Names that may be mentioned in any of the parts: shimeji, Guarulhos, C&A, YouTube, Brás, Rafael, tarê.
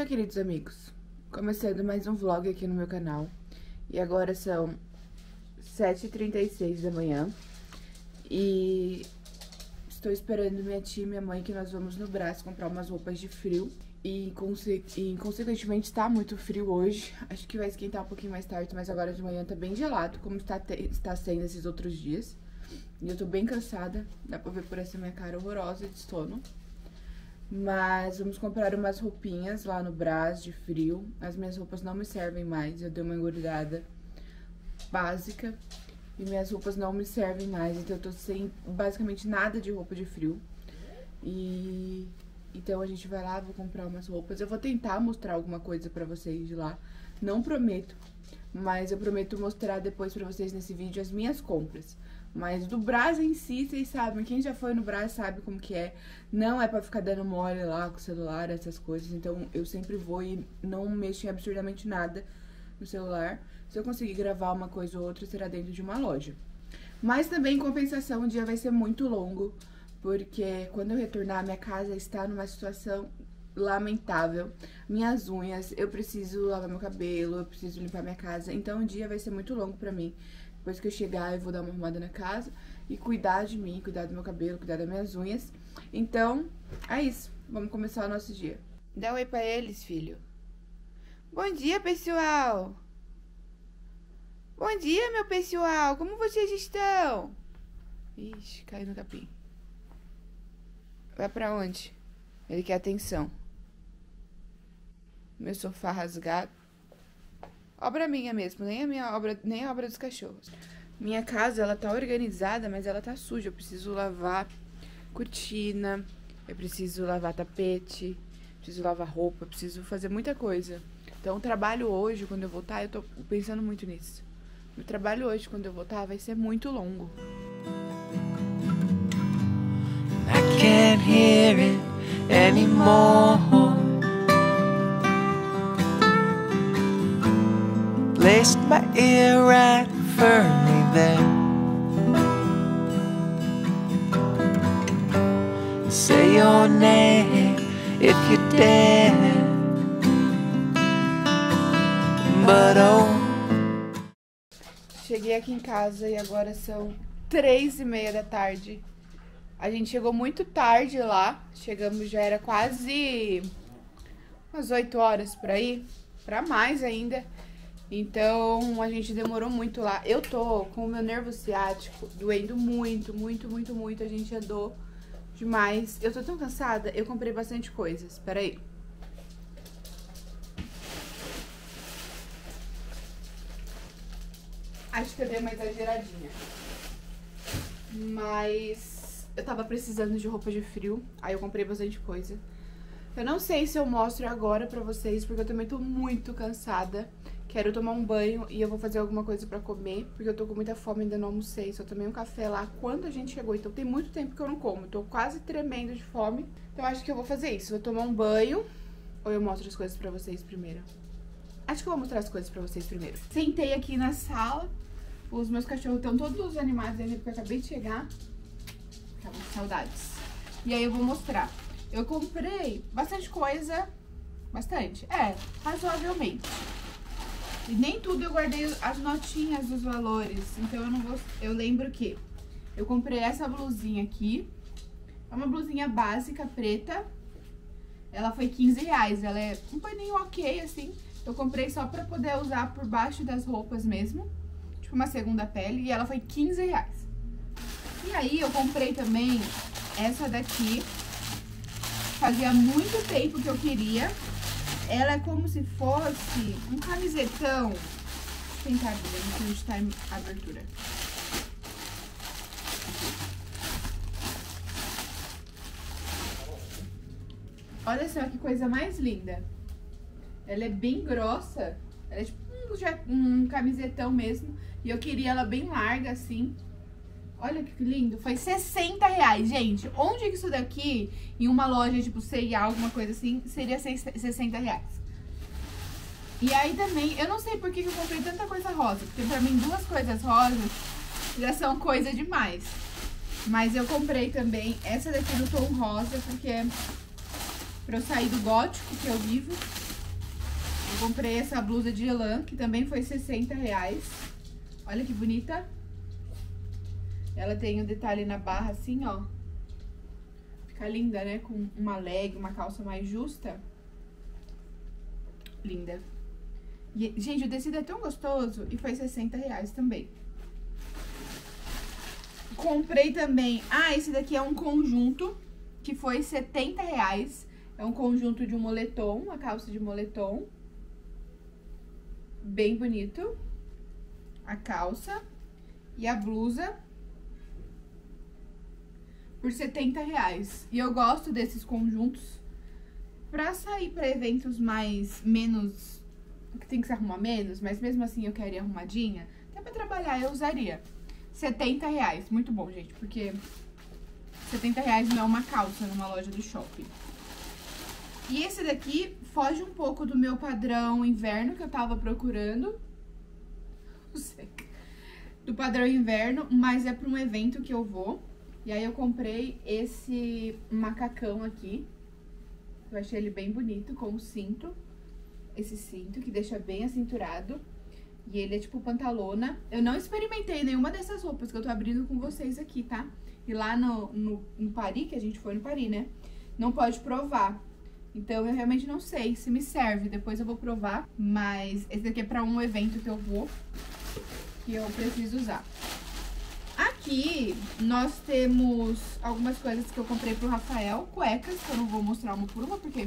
dia, queridos amigos, começando mais um vlog aqui no meu canal. E agora são 7h36 da manhã e estou esperando minha tia e minha mãe, que nós vamos no Brás comprar umas roupas de frio. E consequentemente está muito frio hoje. Acho que vai esquentar um pouquinho mais tarde, mas agora de manhã tá bem gelado, como está sendo esses outros dias. E eu tô bem cansada, dá pra ver por essa minha cara horrorosa de sono. Mas vamos comprar umas roupinhas lá no Brás de frio. As minhas roupas não me servem mais, eu dei uma engordada básica e minhas roupas não me servem mais, então eu tô sem basicamente nada de roupa de frio. E então a gente vai lá, vou comprar umas roupas. Eu vou tentar mostrar alguma coisa pra vocês de lá, não prometo, mas eu prometo mostrar depois pra vocês nesse vídeo as minhas compras. Mas do Brás em si, vocês sabem, quem já foi no Brás sabe como que é. Não é pra ficar dando mole lá com o celular, essas coisas. Então eu sempre vou e não mexo em absurdamente nada no celular. Se eu conseguir gravar uma coisa ou outra, será dentro de uma loja. Mas também, em compensação, o dia vai ser muito longo, porque quando eu retornar, minha casa está numa situação lamentável. Minhas unhas, eu preciso lavar meu cabelo, eu preciso limpar minha casa. Então o dia vai ser muito longo pra mim. Depois que eu chegar, eu vou dar uma arrumada na casa e cuidar de mim, cuidar do meu cabelo, cuidar das minhas unhas. Então, é isso. Vamos começar o nosso dia. Dá um oi pra eles, filho. Bom dia, pessoal! Bom dia, meu pessoal! Como vocês estão? Ixi, caiu no capim. Vai pra onde? Ele quer atenção. Meu sofá rasgado. Obra minha mesmo, nem a obra dos cachorros. Minha casa, ela tá organizada, mas ela tá suja. Eu preciso lavar cortina, eu preciso lavar tapete, preciso lavar roupa, preciso fazer muita coisa. Então, o trabalho hoje, quando eu voltar, eu tô pensando muito nisso. O trabalho hoje, quando eu voltar, vai ser muito longo. I can't hear it anymore. Placed my ear right firmly there. Say your name if you dare. But oh. Cheguei aqui em casa e agora são 3h30 da tarde. A gente chegou muito tarde lá. Chegamos, já era quase umas 8 horas por aí, pra mais ainda. Então, a gente demorou muito lá. Eu tô com o meu nervo ciático doendo muito, muito, muito, muito. A gente andou demais. Eu tô tão cansada, eu comprei bastante coisas. Espera aí. Acho que eu dei uma exageradinha. Mas eu tava precisando de roupa de frio, aí eu comprei bastante coisa. Eu não sei se eu mostro agora pra vocês, porque eu também tô muito cansada. Quero tomar um banho e eu vou fazer alguma coisa pra comer, porque eu tô com muita fome, ainda não almocei. Só tomei um café lá quando a gente chegou, então tem muito tempo que eu não como. Tô quase tremendo de fome, então acho que eu vou fazer isso. Vou tomar um banho, ou eu mostro as coisas pra vocês primeiro? Acho que eu vou mostrar as coisas pra vocês primeiro. Sentei aqui na sala, os meus cachorros estão todos animados ainda, porque eu acabei de chegar. Tava com saudades. E aí eu vou mostrar. Eu comprei bastante coisa, bastante, razoavelmente. E nem tudo eu guardei as notinhas dos valores, então eu não vou... Eu lembro que eu comprei essa blusinha aqui. É uma blusinha básica, preta. Ela foi R$15, ela é um paninho ok, assim. Eu comprei só pra poder usar por baixo das roupas mesmo. Tipo uma segunda pele, e ela foi R$15. E aí eu comprei também essa daqui. Fazia muito tempo que eu queria. Ela é como se fosse um camisetão. Tem cabida, não sei onde tá a abertura. Olha só que coisa mais linda. Ela é bem grossa. Ela é tipo um camisetão mesmo. E eu queria ela bem larga assim. Olha que lindo. Foi R$60, gente. Onde que isso daqui, em uma loja tipo C&A, alguma coisa assim, seria R$60? E aí também, eu não sei por que eu comprei tanta coisa rosa, porque pra mim duas coisas rosas já são coisa demais. Mas eu comprei também essa daqui do tom rosa, porque pra eu sair do gótico que eu vivo. Eu comprei essa blusa de lã, que também foi R$60. Olha que bonita. Ela tem um detalhe na barra assim, ó. Fica linda, né? Com uma leg, uma calça mais justa. Linda. E, gente, o tecido é tão gostoso e foi R$60 também. Comprei também... Ah, esse daqui é um conjunto que foi R$70. É um conjunto de um moletom, uma calça de moletom. Bem bonito. A calça e a blusa por R$70. E eu gosto desses conjuntos pra sair pra eventos menos... que tem que se arrumar menos, mas mesmo assim eu quero ir arrumadinha. Até pra trabalhar eu usaria. R$70, muito bom, gente, porque R$70 não é uma calça numa loja do shopping. E esse daqui foge um pouco do meu padrão inverno que eu tava procurando. Não sei. Do padrão inverno, mas é pra um evento que eu vou. E aí eu comprei esse macacão aqui. Eu achei ele bem bonito, com o cinto. Esse cinto que deixa bem acinturado. E ele é tipo pantalona. Eu não experimentei nenhuma dessas roupas que eu tô abrindo com vocês aqui, tá? E lá no Paris, que a gente foi no Paris, né? Não pode provar. Então, eu realmente não sei se me serve. Depois eu vou provar. Mas esse daqui é pra um evento que eu vou. Que eu preciso usar. Aqui, nós temos algumas coisas que eu comprei pro Rafael. Cuecas, que eu não vou mostrar uma por uma, porque...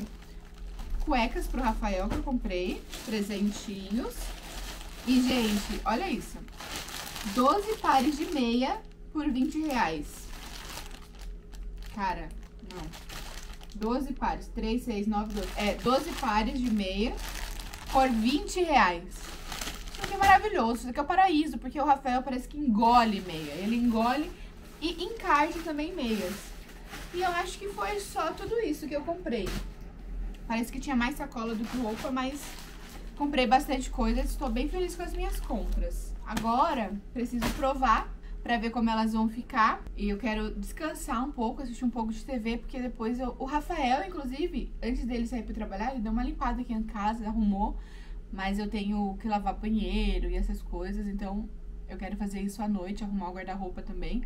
Cuecas pro Rafael que eu comprei. Presentinhos. E, gente, olha isso. 12 pares de meia por R$20. Cara, não. 12 pares. 3, 6, 9, 12. É, 12 pares de meia por R$20. Isso aqui é maravilhoso. Isso aqui é o paraíso, porque o Rafael parece que engole meia. Ele engole e encaixa também meias. E eu acho que foi só tudo isso que eu comprei. Parece que tinha mais sacola do que roupa, mas... comprei bastante coisa, estou bem feliz com as minhas compras. Agora, preciso provar pra ver como elas vão ficar. E eu quero descansar um pouco, assistir um pouco de TV, porque depois eu... O Rafael, inclusive, antes dele sair pra trabalhar, ele deu uma limpada aqui em casa, arrumou. Mas eu tenho que lavar banheiro e essas coisas, então eu quero fazer isso à noite, arrumar o guarda-roupa também.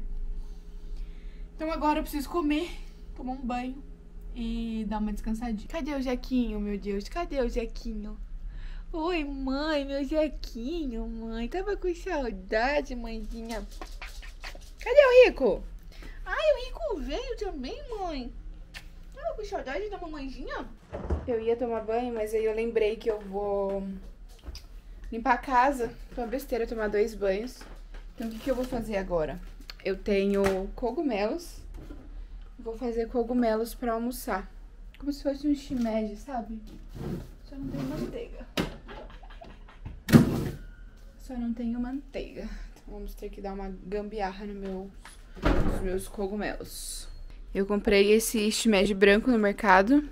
Então agora eu preciso comer, tomar um banho e dar uma descansadinha. Cadê o Jequinho, meu Deus? Cadê o Jequinho? Oi, mãe, meu Jequinho, mãe. Tava com saudade, mãezinha. Cadê o Rico? Ai, o Rico veio também, mãe. Tava com saudade da mamãezinha. Eu ia tomar banho, mas aí eu lembrei que eu vou limpar a casa. Foi uma besteira tomar dois banhos. Então, o que eu vou fazer agora? Eu tenho cogumelos. Vou fazer cogumelos pra almoçar. Como se fosse um shimeji, sabe? Só não tem manteiga. Só não tenho manteiga. Então vamos ter que dar uma gambiarra nos meus cogumelos. Eu comprei esse shimeji branco no mercado.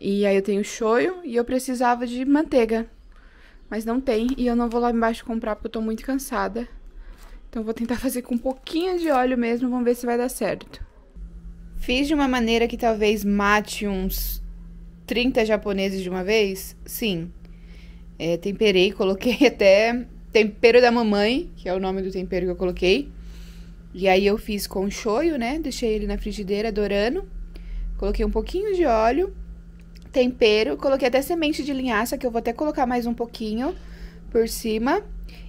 E aí eu tenho shoyu e eu precisava de manteiga. Mas não tem e eu não vou lá embaixo comprar porque eu tô muito cansada. Então eu vou tentar fazer com um pouquinho de óleo mesmo, vamos ver se vai dar certo. Fiz de uma maneira que talvez mate uns 30 japoneses de uma vez? Sim. É, temperei, coloquei até tempero da mamãe, que é o nome do tempero que eu coloquei. E aí eu fiz com shoyu, né? Deixei ele na frigideira dourando. Coloquei um pouquinho de óleo, tempero, coloquei até semente de linhaça, que eu vou até colocar mais um pouquinho por cima.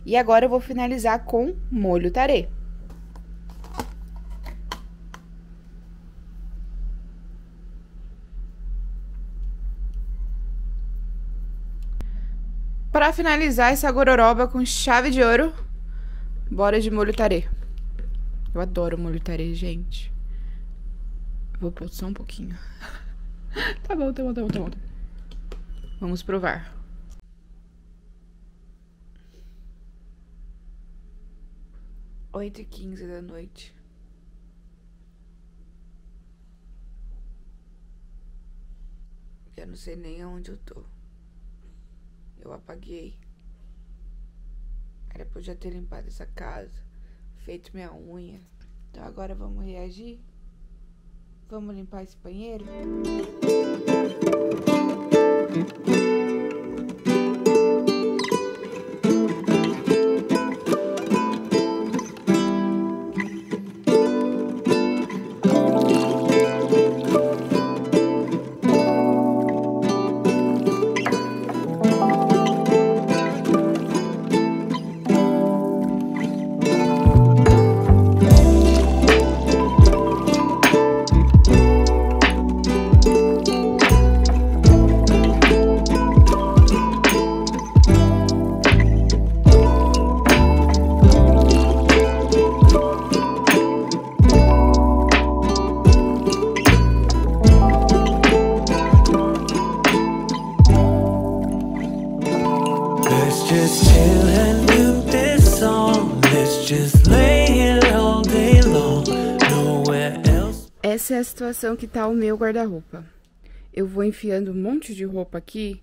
E agora eu vou finalizar com molho tarê. Para finalizar essa gororoba com chave de ouro, bora de molho tarê. Eu adoro molho tarê, gente. Vou pôr só um pouquinho. Tá bom, tá bom, tá bom, tá bom. Vamos provar. Oito e 15 da noite. Eu não sei nem aonde eu tô. Eu apaguei. Era pra eu já ter limpado essa casa, feito minha unha. Então agora vamos reagir? Vamos limpar esse banheiro? Let's just chill and loop this song. Let's just lay it all day long. Nowhere else. Essa é a situação que tá o meu guarda-roupa. Eu vou enfiando um monte de roupa aqui,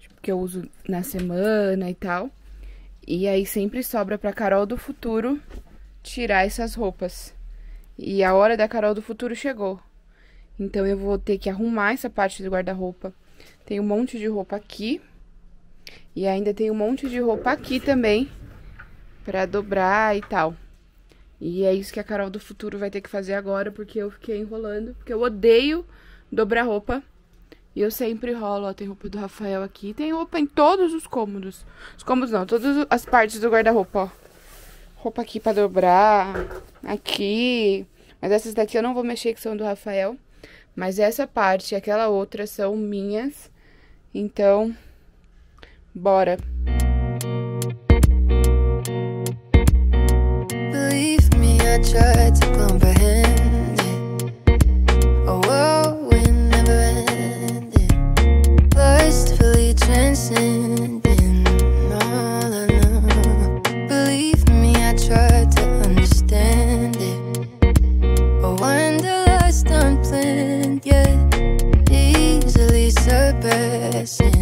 tipo, que eu uso na semana e tal. E aí sempre sobra pra Carol do Futuro tirar essas roupas. E a hora da Carol do Futuro chegou. Então eu vou ter que arrumar essa parte do guarda-roupa. Tem um monte de roupa aqui. E ainda tem um monte de roupa aqui também, pra dobrar e tal. E é isso que a Carol do Futuro vai ter que fazer agora, porque eu fiquei enrolando. Porque eu odeio dobrar roupa. E eu sempre enrolo, ó, tem roupa do Rafael aqui. Tem roupa em todos os cômodos. Os cômodos não, todas as partes do guarda-roupa, ó. Roupa aqui pra dobrar, aqui. Mas essas daqui eu não vou mexer, que são do Rafael. Mas essa parte e aquela outra são minhas. Então... bora! Believe me, I tried to comprehend it. A whirlwind never ended. Lustfully transcending all I know. Believe me, I tried to understand it. A wanderlust unplanned, yet easily surpassing.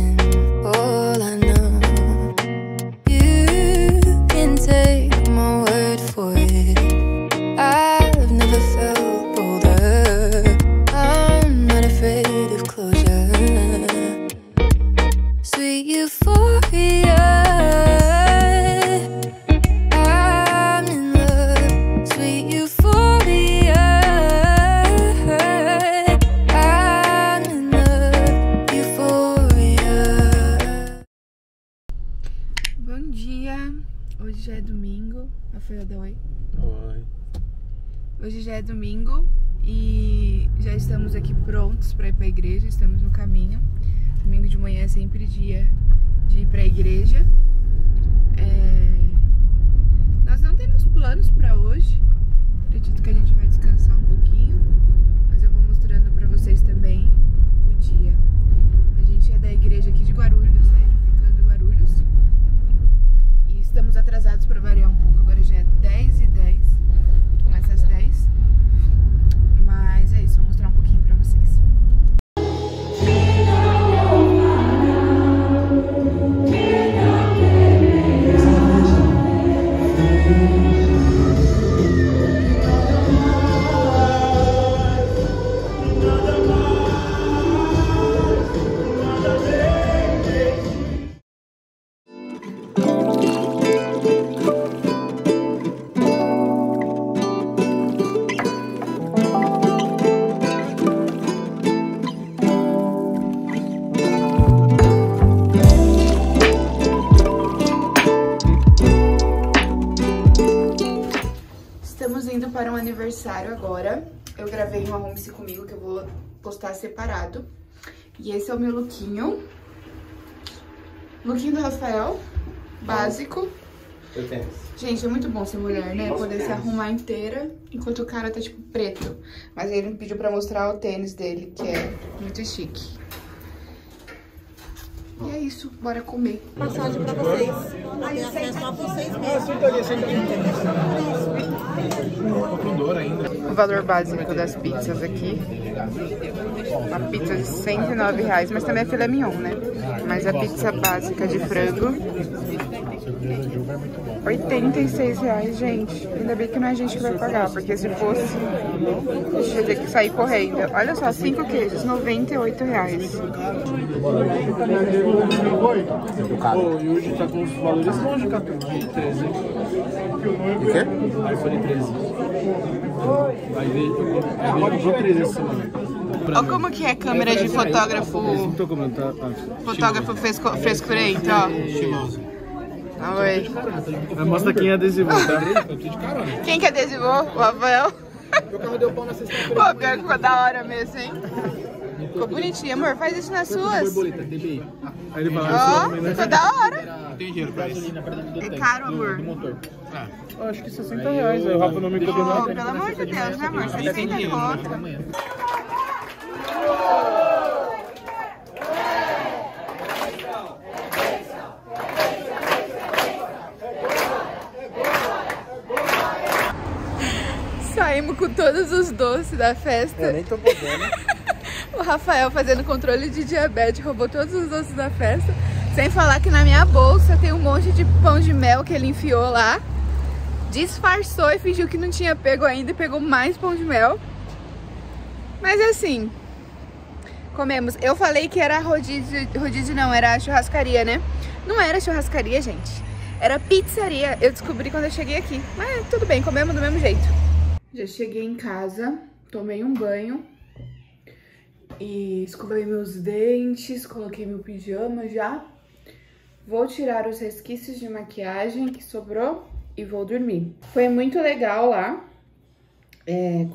Hoje já é domingo. Rafael, dá oi. Oi. Hoje já é domingo e já estamos aqui prontos para ir para a igreja. Estamos no caminho. Domingo de manhã é sempre dia de ir para a igreja. Nós não temos planos para hoje. Acredito que a gente vai descansar um pouquinho, mas eu vou mostrando para vocês também o dia. A gente é da igreja aqui de Guarulhos, né? Ficando Guarulhos. Estamos atrasados para variar um pouco, agora já é 10h10, começa às 10h, mas é isso, vou mostrar um pouquinho para vocês. Para um aniversário agora. Eu gravei um arrume-se comigo que eu vou postar separado. E esse é o meu lookinho. Lookinho do Rafael, básico. Eu tenho. Gente, é muito bom ser mulher, né? Poder se arrumar inteira, enquanto o cara tá tipo preto. Mas ele me pediu pra mostrar o tênis dele, que é muito chique. E é isso, bora comer. Passagem pra vocês. Aí sem só vocês mesmo. O valor básico das pizzas aqui. A pizza de R$109, mas também é filé mignon, né? Mas a pizza básica de frango, R$86, gente. Ainda bem que não é a gente que vai pagar, porque se fosse, a gente ia ter que sair correndo. Olha só, 5 queijos, R$98. E hoje tá com os valores longe, Catu, de 13. O quê? iPhone 13. Vai ver o 13 essa semana. Olha como que é a câmera de fotógrafo. Fotógrafo frescurento, ó. Oi. Mostra quem adesivou, tá? Quem que adesivou? O Rafael? Meu carro deu pau na sexta-feira. Pô, pior que ficou da hora mesmo, hein? Ficou bonitinho, amor. Faz isso nas suas. Aí ele falou, ficou da hora. Tem dinheiro pra isso. É caro, amor. Eu acho que R$60. Aí o Rafa não me cobrou nada. Pelo amor de Deus, né, amor? R$60. Saímos com todos os doces da festa. Eu nem tô podendo. O Rafael fazendo controle de diabetes, roubou todos os doces da festa. Sem falar que na minha bolsa tem um monte de pão de mel que ele enfiou lá. Disfarçou e fingiu que não tinha pego ainda e pegou mais pão de mel. Mas assim, comemos. Eu falei que era rodízio, não, era churrascaria, né? Não era churrascaria, gente. Era pizzaria. Eu descobri quando eu cheguei aqui. Mas tudo bem, comemos do mesmo jeito. Já cheguei em casa, tomei um banho. E escovei meus dentes, coloquei meu pijama já. Vou tirar os resquícios de maquiagem que sobrou e vou dormir. Foi muito legal lá.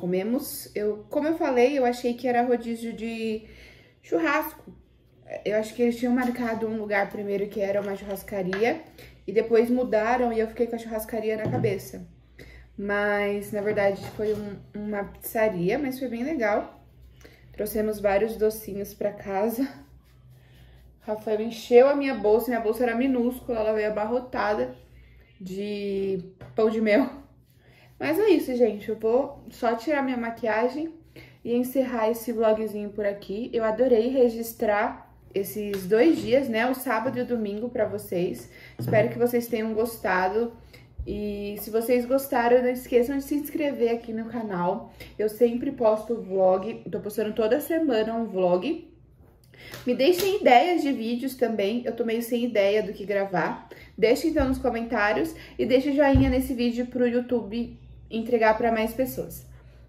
Comemos. Como eu falei, eu achei que era rodízio de churrasco. Eu acho que eles tinham marcado um lugar primeiro que era uma churrascaria. E depois mudaram e eu fiquei com a churrascaria na cabeça. Mas, na verdade, foi uma pizzaria, mas foi bem legal. Trouxemos vários docinhos pra casa. Rafael encheu a minha bolsa era minúscula, ela veio abarrotada de pão de mel. Mas é isso, gente, eu vou só tirar minha maquiagem e encerrar esse vlogzinho por aqui. Eu adorei registrar esses 2 dias, né, o sábado e o domingo pra vocês. Espero que vocês tenham gostado. E se vocês gostaram, não esqueçam de se inscrever aqui no canal. Eu sempre posto vlog, tô postando toda semana um vlog. Me deixem ideias de vídeos também, eu tô meio sem ideia do que gravar. Deixem então nos comentários e deixem o joinha nesse vídeo pro YouTube entregar pra mais pessoas.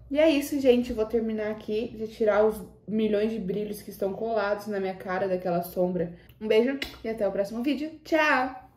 E é isso, gente, eu vou terminar aqui de tirar os milhões de brilhos que estão colados na minha cara daquela sombra. Um beijo e até o próximo vídeo. Tchau!